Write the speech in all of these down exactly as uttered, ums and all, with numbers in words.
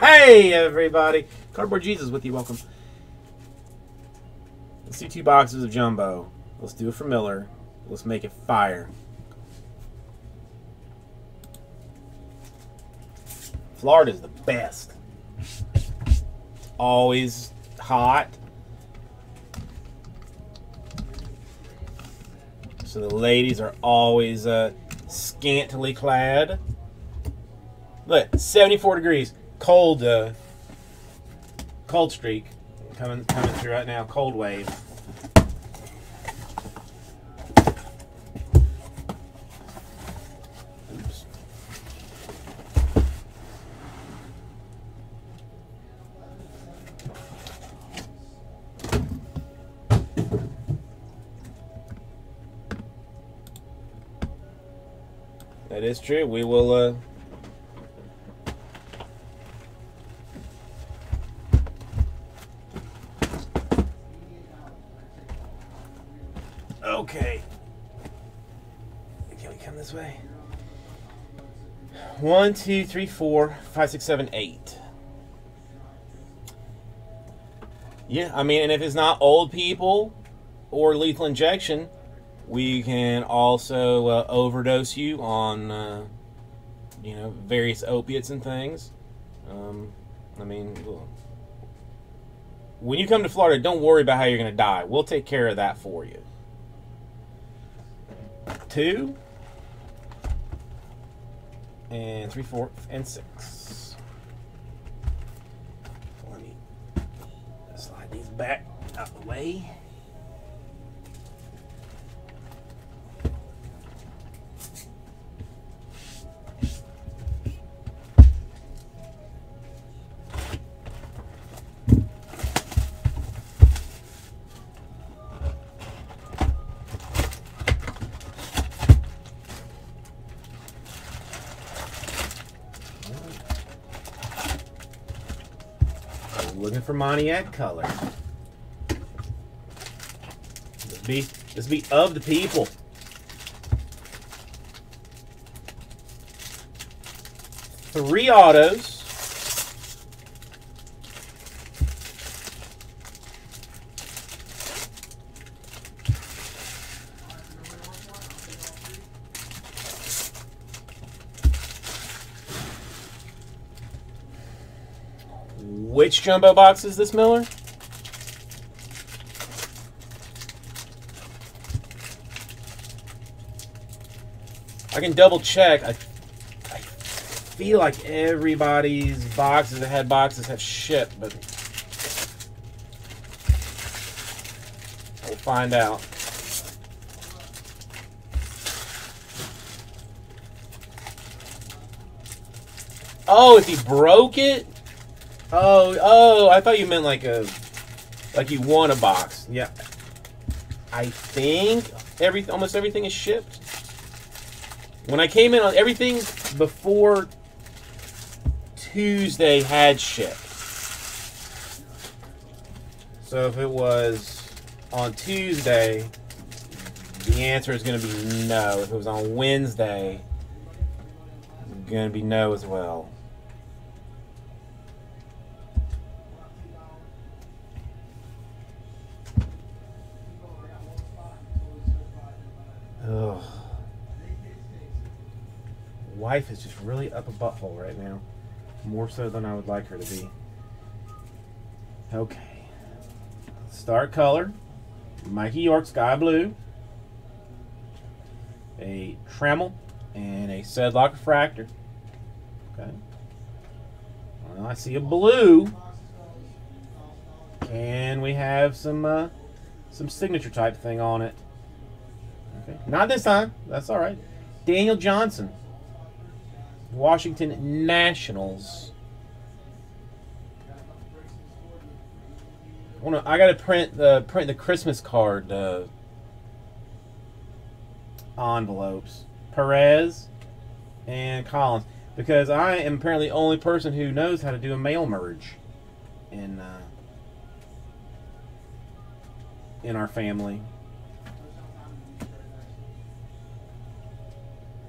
Hey, everybody. Cardboard Jesus with you. Welcome. Let's do two boxes of Jumbo. Let's do it for Miller. Let's make it fire. Florida's the best. It's always hot. So the ladies are always uh, scantily clad. Look, seventy-four degrees. Cold, uh, cold streak coming coming through right now. Cold wave. Oops. That is true. We will. Uh, Okay. Can we come this way? One, two, three, four, five, six, seven, eight. Yeah, I mean, and if it's not old people or lethal injection, we can also uh, overdose you on, uh, you know, various opiates and things. Um, I mean, when you come to Florida, don't worry about how you're going to die. We'll take care of that for you. Two and three, four, and six. Let me slide these back out of the way. Looking for Moniak color. This be this be of the people. Three autos. Which jumbo box is this, Miller? I can double check. I, I feel like everybody's boxes that had boxes have shipped, but we'll find out. Oh, if he broke it? Oh, oh, I thought you meant like a, like you want a box. Yeah. I think every, almost everything is shipped. When I came in on everything before Tuesday had shipped. So if it was on Tuesday, the answer is going to be no. If it was on Wednesday, it's going to be no as well. Ugh. Wife is just really up a butthole right now. More so than I would like her to be. Okay. Star color. Mikey York Sky Blue. A Trammel. And a Sedlock Refractor. Okay. Well, I see a blue. And we have some, uh, some signature type thing on it. Not this time. That's all right. Daniel Johnson. Washington Nationals. I, wanna, I gotta print the print the Christmas card uh, envelopes. Perez and Collins, because I am apparently the only person who knows how to do a mail merge in uh, in our family.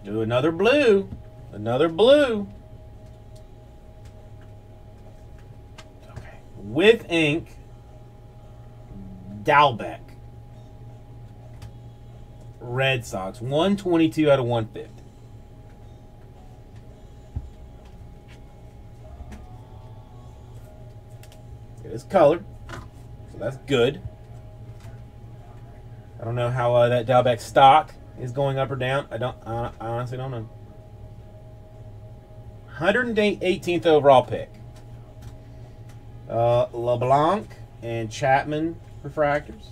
Do another blue. Another blue. with ink, Dalbec. Red Sox, one twenty-two out of one fifty. It is colored, so that's good. I don't know how uh, that Dalbec stock is going up or down. I don't. I honestly don't know. one hundred eighteenth overall pick. Uh, LeBlanc and Chapman refractors.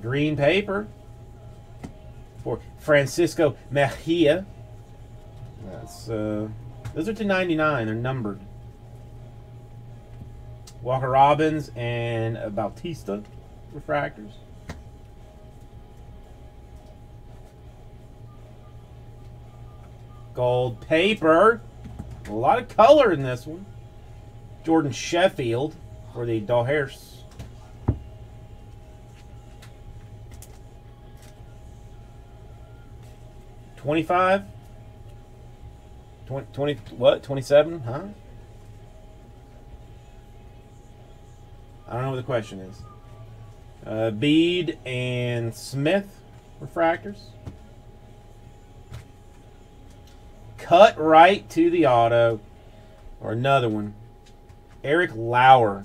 Green paper for Francisco Mejia. That's uh, those are two ninety-nine. They're numbered. Walker Robbins and Bautista refractors. Gold paper. A lot of color in this one. Jordan Sheffield for the Dalbec. twenty-five? twenty, twenty, what? twenty-seven? Huh? I don't know what the question is. Uh, Bede and Smith refractors. Cut right to the auto. Or another one. Eric Lauer.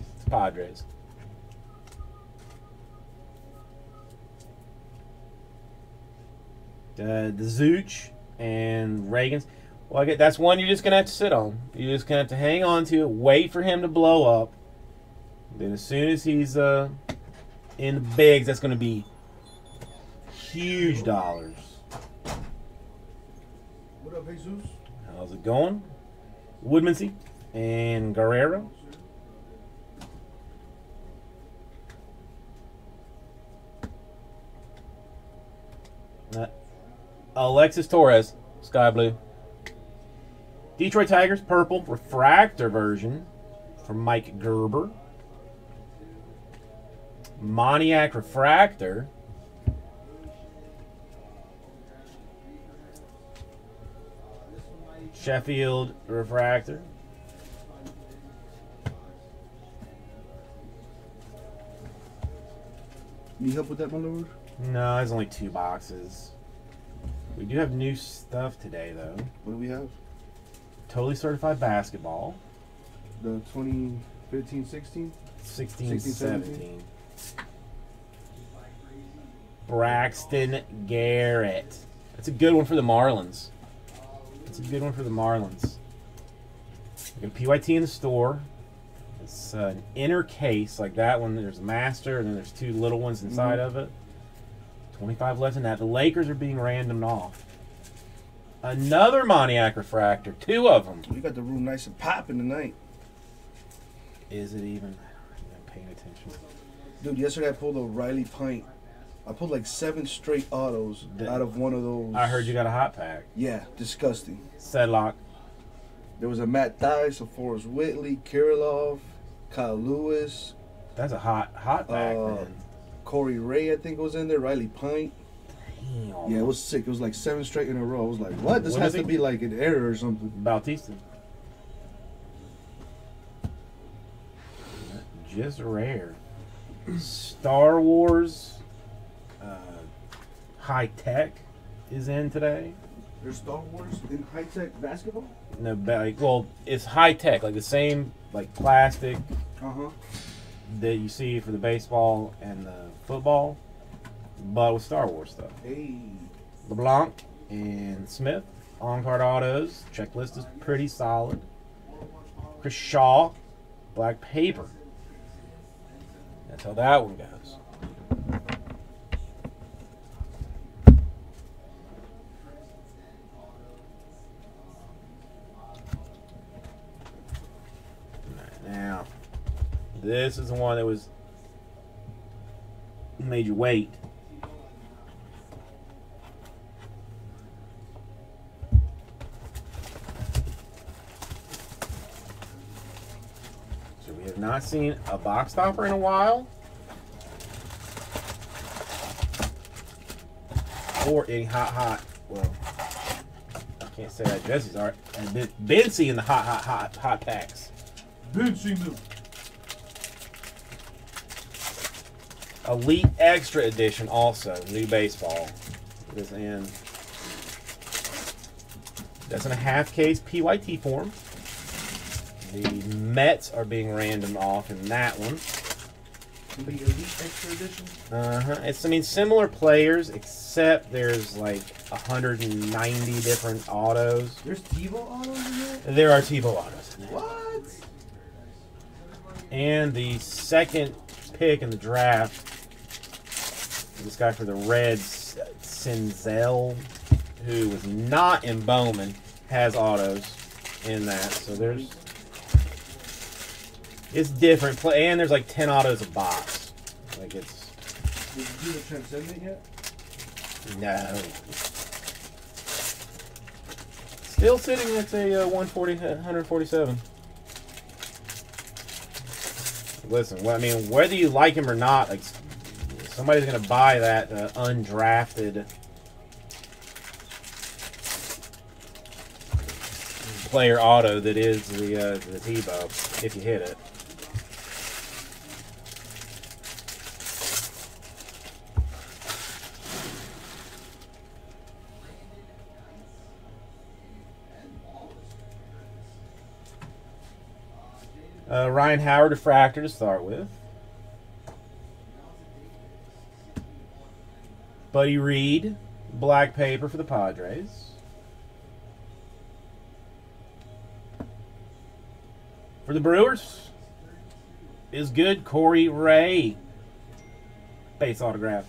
It's Padres. Uh, the Zuch and Regans. Well, I get that's one you're just gonna have to sit on. You're just gonna have to hang on to it, wait for him to blow up. Then as soon as he's uh, in the bigs, that's gonna be huge dollars. What up, Jesus? How's it going? Woodmancy and Guerrero. Uh, Alexis Torres, sky blue. Detroit Tigers, purple, refractor version from Mike Gerber. Moniak refractor. Sheffield refractor. Need help with that, my lord? No, there's only two boxes. We do have new stuff today, though. What do we have? Totally Certified Basketball. The twenty fifteen sixteen? sixteen seventeen. Braxton Garrett. That's a good one for the Marlins. That's a good one for the Marlins. We got P Y T in the store. It's uh, an inner case like that one. There's a master, and then there's two little ones inside mm-hmm. of it. twenty-five left in that. The Lakers are being randomed off. Another Moniak refractor. Two of them. We got the room nice and popping tonight. Is it even? I'm not paying attention. Dude, yesterday I pulled a Riley Pint. I pulled like seven straight autos the, out of one of those. I heard you got a hot pack. Yeah, disgusting. Sedlock. There was a Matt Dice, a Forrest Whitley, Kirillov, Kyle Lewis. That's a hot, hot pack, uh, man. Corey Ray, I think, was in there. Riley Pint. Damn. Yeah, it was sick. It was like seven straight in a row. I was like, what? This what has to be like an error or something. Bautista. Just rare. Star Wars. Uh, high tech is in today. There's Star Wars in high tech basketball? No, like, well, it's high tech. Like the same like plastic. Uh-huh. That you see for the baseball and the football, but with Star Wars stuff. Hey. LeBlanc and Smith, on-card autos. Checklist is pretty solid. Chris Shaw, black paper. That's how that one goes. Now. This is the one that was made you wait. So we have not seen a box stopper in a while. or in hot, hot. Well, I can't say that jerseys aren't. I've been, been seeing the hot, hot, hot, hot packs. Been seeing them. Elite Extra Edition also. New baseball. It is in. That's in a half case P Y T form. The Mets are being random off in that one. The Elite Extra Edition? Uh-huh. It's, I mean, similar players, except there's like one hundred ninety different autos. There's Tebow autos in there? There are Tebow autos in there. What? And the second pick in the draft, this guy for the Reds, Senzel, who was not in Bowman, has autos in that. So there's... It's different. And there's like ten autos a box. Like it's... Did you do the transcendent yet? No. Still sitting at a uh, one forty, one forty-seven. Listen, well, I mean, whether you like him or not, like somebody's going to buy that uh, undrafted player auto that is the, uh, the Tebow, if you hit it. Uh, Ryan Howard Refractor to start with. Buddy Reed, black paper for the Padres. For the Brewers is good Corey Ray. Base autograph.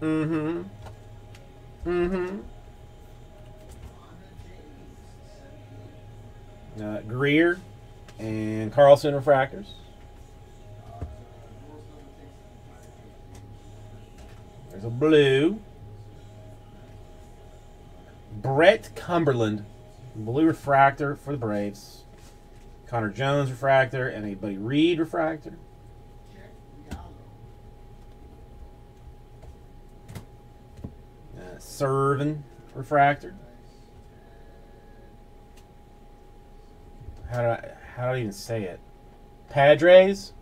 Mm-hmm. Mm-hmm. Uh, Greer and Carlson refractors. There's a blue. Brett Cumberland, blue refractor for the Braves. Connor Jones refractor and a Buddy Reed refractor. Uh, Servin refractor. How do I, how do I even say it? Padres?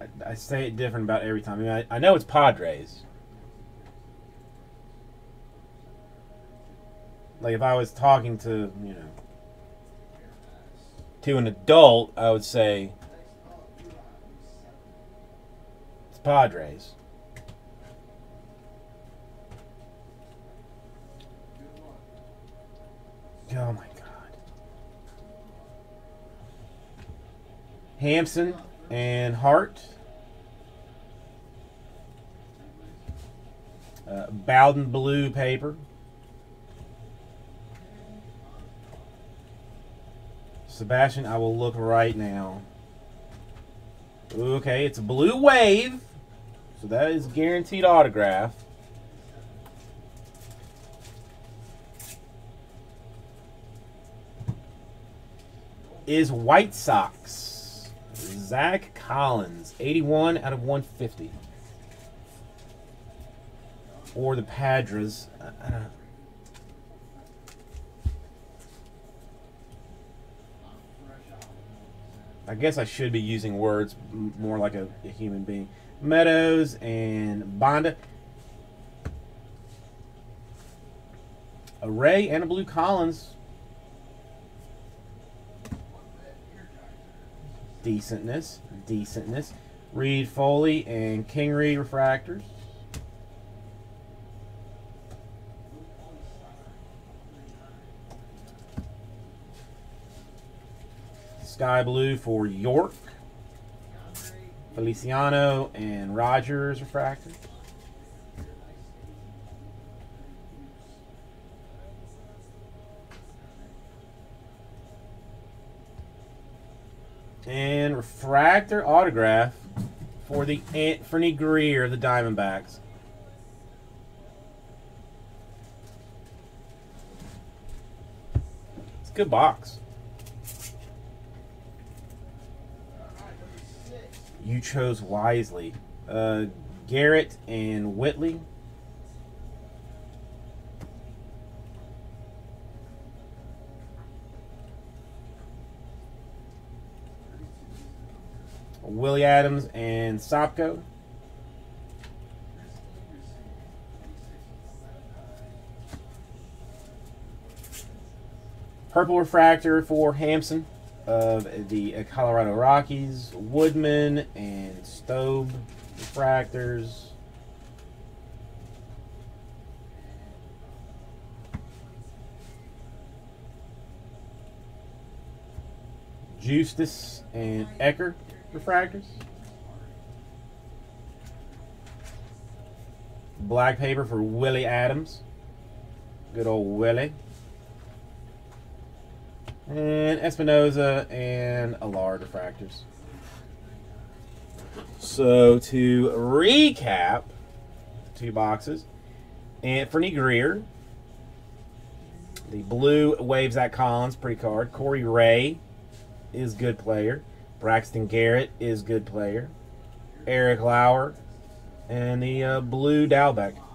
I, I say it different about every time. I mean, I, I know it's Padres. Like, if I was talking to, you know, to an adult, I would say, it's Padres. Oh, my God. Hampson and Hart. Uh, Bowden blue paper. Sebastian, I will look right now. Okay, it's a blue wave. So that is guaranteed autograph. Is White Sox. Zach Collins. eighty-one out of one fifty. Or the Padres. I don't know. I guess I should be using words more like a, a human being. Meadows and Bonda. A Ray and a blue Collins. Decentness, decentness. Reed Foley and Kingery refractors. Sky blue for York. Feliciano and Rogers refractors. And refractor autograph for the Anthony Greer of the Diamondbacks. It's a good box. You chose wisely. uh, Garrett and Whitley. Willie Adams and Sopko. Purple refractor for Hampson of the Colorado Rockies. Woodman and Stobe refractors. Justice and Ecker refractors. Black paper for Willie Adams. Good old Willie. And Espinoza and Allard refractors. So to recap, two boxes. Anthony Greer, the blue waves at Collins, pretty card. Corey Ray is good player. Braxton Garrett is good player. Eric Lauer and the uh, blue Dalbec.